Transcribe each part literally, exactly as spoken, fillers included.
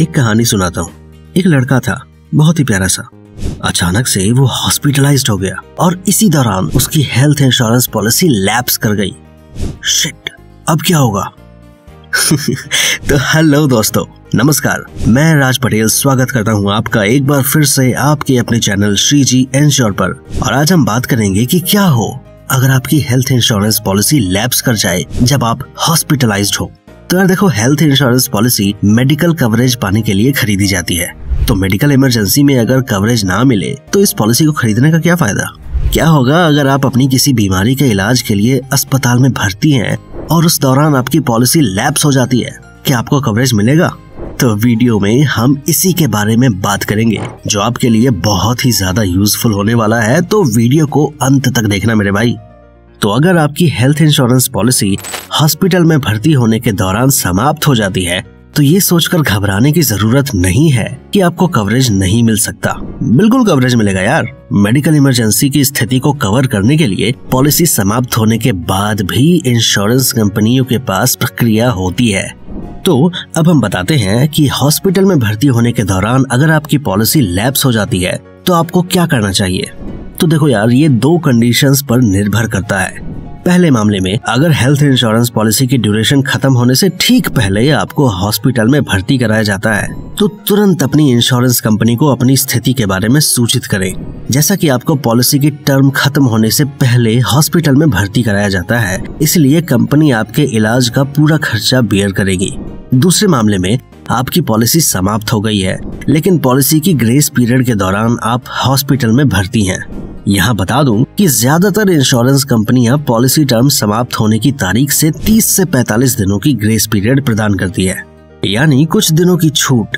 एक कहानी सुनाता हूँ। एक लड़का था, बहुत ही प्यारा सा। अचानक से वो हॉस्पिटलाइज्ड हो गया और इसी दौरान उसकी हेल्थ इंश्योरेंस पॉलिसी लैप्स कर गई। शिट, अब क्या होगा? तो हेलो दोस्तों, नमस्कार, मैं राज पटेल स्वागत करता हूं आपका एक बार फिर से आपके अपने चैनल श्री जी इंश्योर पर। और आज हम बात करेंगे कि क्या हो अगर आपकी हेल्थ इंश्योरेंस पॉलिसी लैप्स कर जाए जब आप हॉस्पिटलाइज्ड हो। तो यार देखो, health insurance policy medical coverage पाने के लिए खरीदी जाती है, तो मेडिकल इमरजेंसी में अगर कवरेज ना मिले तो इस पॉलिसी को खरीदने का क्या फायदा? क्या होगा अगर आप अपनी किसी बीमारी के इलाज के लिए अस्पताल में भर्ती हैं और उस दौरान आपकी पॉलिसी लैप्स हो जाती है? क्या आपको कवरेज मिलेगा? तो वीडियो में हम इसी के बारे में बात करेंगे, जो आपके लिए बहुत ही ज्यादा यूजफुल होने वाला है। तो वीडियो को अंत तक देखना मेरे भाई। तो अगर आपकी हेल्थ इंश्योरेंस पॉलिसी हॉस्पिटल में भर्ती होने के दौरान समाप्त हो जाती है तो ये सोचकर घबराने की जरूरत नहीं है कि आपको कवरेज नहीं मिल सकता। बिल्कुल कवरेज मिलेगा यार। मेडिकल इमरजेंसी की स्थिति को कवर करने के लिए पॉलिसी समाप्त होने के बाद भी इंश्योरेंस कंपनियों के पास प्रक्रिया होती है। तो अब हम बताते हैं कि हॉस्पिटल में भर्ती होने के दौरान अगर आपकी पॉलिसी लैप्स हो जाती है तो आपको क्या करना चाहिए। तो देखो यार, ये दो कंडीशंस पर निर्भर करता है। पहले मामले में अगर हेल्थ इंश्योरेंस पॉलिसी की ड्यूरेशन खत्म होने से ठीक पहले आपको हॉस्पिटल में भर्ती कराया जाता है तो तुरंत अपनी इंश्योरेंस कंपनी को अपनी स्थिति के बारे में सूचित करें। जैसा कि आपको पॉलिसी की टर्म खत्म होने से पहले हॉस्पिटल में भर्ती कराया जाता है, इसलिए कंपनी आपके इलाज का पूरा खर्चा बेयर करेगी। दूसरे मामले में आपकी पॉलिसी समाप्त हो गई है लेकिन पॉलिसी की ग्रेस पीरियड के दौरान आप हॉस्पिटल में भर्ती हैं। यहाँ बता दूं कि ज्यादातर इंश्योरेंस कंपनियां पॉलिसी टर्म समाप्त होने की तारीख से तीस से पैंतालीस दिनों की ग्रेस पीरियड प्रदान करती है, यानी कुछ दिनों की छूट।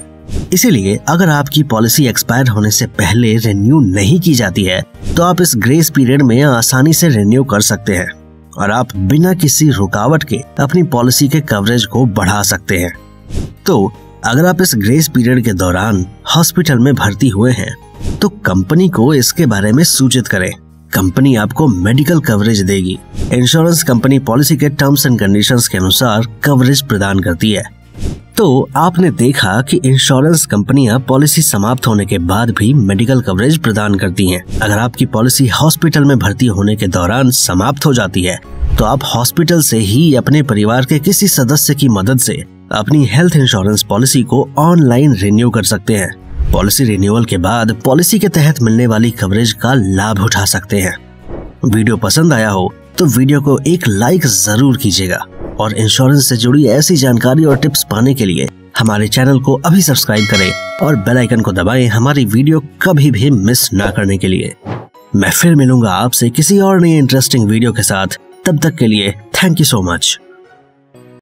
इसीलिए अगर आपकी पॉलिसी एक्सपायर होने से पहले रिन्यू नहीं की जाती है तो आप इस ग्रेस पीरियड में आसानी से रिन्यू कर सकते हैं और आप बिना किसी रुकावट के अपनी पॉलिसी के कवरेज को बढ़ा सकते हैं। तो अगर आप इस ग्रेस पीरियड के दौरान हॉस्पिटल में भर्ती हुए हैं तो कंपनी को इसके बारे में सूचित करें। कंपनी आपको मेडिकल कवरेज देगी। इंश्योरेंस कंपनी पॉलिसी के टर्म्स एंड कंडीशंस के अनुसार कवरेज प्रदान करती है। तो आपने देखा कि इंश्योरेंस कंपनियां पॉलिसी समाप्त होने के बाद भी मेडिकल कवरेज प्रदान करती हैं। अगर आपकी पॉलिसी हॉस्पिटल में भर्ती होने के दौरान समाप्त हो जाती है तो आप हॉस्पिटल से ही अपने परिवार के किसी सदस्य की मदद से अपनी हेल्थ इंश्योरेंस पॉलिसी को ऑनलाइन रिन्यू कर सकते हैं। पॉलिसी रिन्यूअल के बाद पॉलिसी के तहत मिलने वाली कवरेज का लाभ उठा सकते हैं। वीडियो पसंद आया हो तो वीडियो को एक लाइक जरूर कीजिएगा और इंश्योरेंस से जुड़ी ऐसी जानकारी और टिप्स पाने के लिए हमारे चैनल को अभी सब्सक्राइब करें और बेल आइकन को दबाएं हमारी वीडियो कभी भी मिस ना करने के लिए। मैं फिर मिलूंगा आपसे किसी और नई इंटरेस्टिंग वीडियो के साथ। तब तक के लिए थैंक यू सो मच।